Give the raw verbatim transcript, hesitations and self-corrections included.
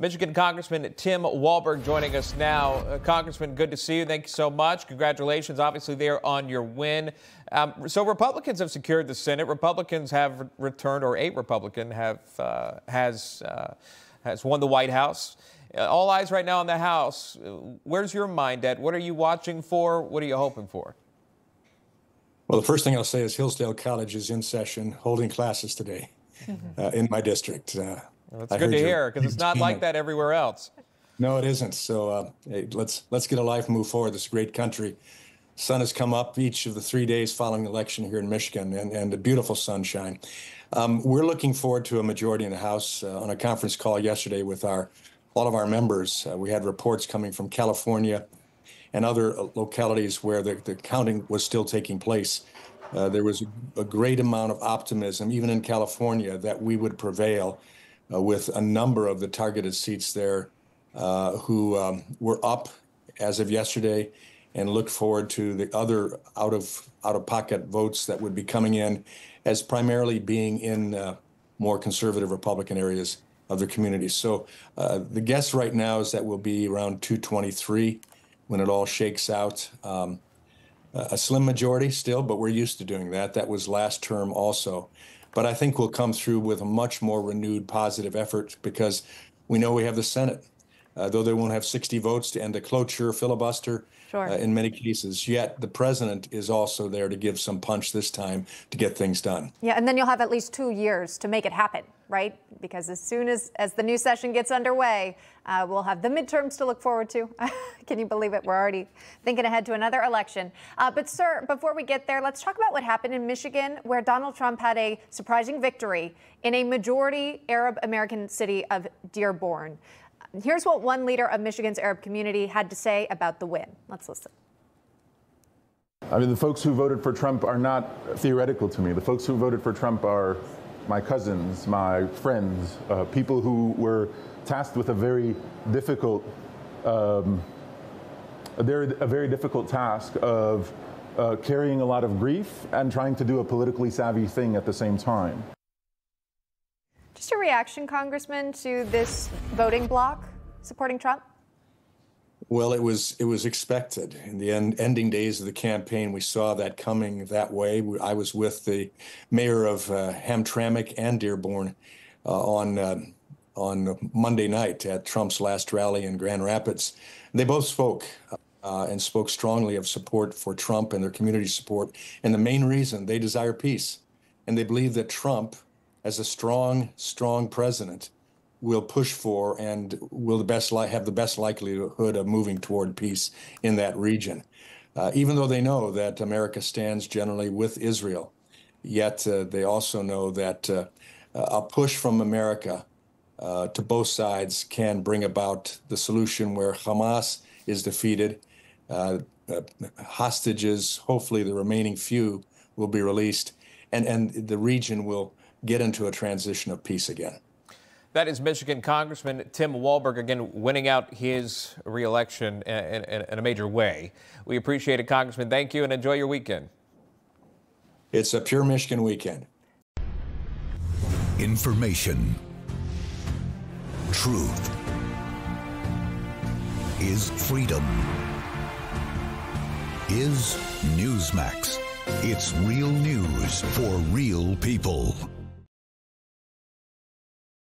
Michigan Congressman Tim Walberg joining us now. Uh, Congressman, good to see you. Thank you so much. Congratulations, obviously, there on your win. Um, so Republicans have secured the Senate. Republicans have returned, or a Republican have uh, has uh, has won the White House. All eyes right now on the House. Where's your mind at? What are you watching for? What are you hoping for? Well, the first thing I'll say is Hillsdale College is in session holding classes today uh, in my district. Uh, well, that's I good to hear, because it's not like that everywhere else. No, it isn't. So uh, hey, let's let's get a life and move forward. This great country. Sun has come up each of the three days following the election here in Michigan, and, and the beautiful sunshine. Um, we're looking forward to a majority in the House. Uh, on a conference call yesterday with our all of our members, uh, we had reports coming from California and other localities where the, the counting was still taking place. Uh, there was a great amount of optimism, even in California, that we would prevail uh, with a number of the targeted seats there uh, who um, were up as of yesterday, and look forward to the other out of out of pocket votes that would be coming in as primarily being in uh, more conservative Republican areas of the community. So uh, the guess right now is that we'll be around two twenty-three. When it all shakes out, um, a slim majority still, but we're used to doing that. That was last term also. But I think we'll come through with a much more renewed positive effort, because we know we have the Senate. Uh, though they won't have sixty votes to end a cloture filibuster, sure, uh, in many cases, yet the president is also there to give some punch this time to get things done. Yeah, and then you'll have at least two years to make it happen, right? Because as soon as, as the new session gets underway, uh, we'll have the midterms to look forward to. Can you believe it? We're already thinking ahead to another election. Uh, but, sir, before we get there, let's talk about what happened in Michigan, where Donald Trump had a surprising victory in a majority Arab-American city of Dearborn. Here's what one leader of Michigan's Arab community had to say about the win. Let's listen. I mean, the folks who voted for Trump are not theoretical to me. The folks who voted for Trump are my cousins, my friends, uh, people who were tasked with a very difficult, um, a very, a very difficult task of uh, carrying a lot of grief and trying to do a politically savvy thing at the same time. Just your reaction, Congressman, to this voting bloc supporting Trump? Well, it was it was expected. In the end, ending days of the campaign, we saw that coming that way. I was with the mayor of uh, Hamtramck and Dearborn uh, on uh, on Monday night at Trump's last rally in Grand Rapids. They both spoke uh, and spoke strongly of support for Trump and their community support. And the main reason, they desire peace, and they believe that Trump, as a strong, strong president, will push for and will the best li have the best likelihood of moving toward peace in that region. Uh, even though they know that America stands generally with Israel, yet uh, they also know that uh, a push from America uh, to both sides can bring about the solution where Hamas is defeated, uh, uh, hostages, hopefully the remaining few, will be released, and, and the region will get into a transition of peace again. That is Michigan Congressman Tim Walberg, again, winning out his reelection in, in, in a major way. We appreciate it, Congressman. Thank you, and enjoy your weekend. It's a pure Michigan weekend. Information. Truth is freedom. Is Newsmax. It's real news for real people.